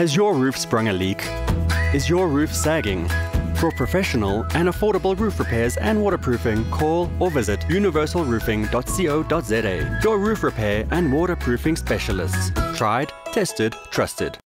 Has your roof sprung a leak? Is your roof sagging? For professional and affordable roof repairs and waterproofing, call or visit universalroofing.co.za, your roof repair and waterproofing specialists. Tried, tested, trusted.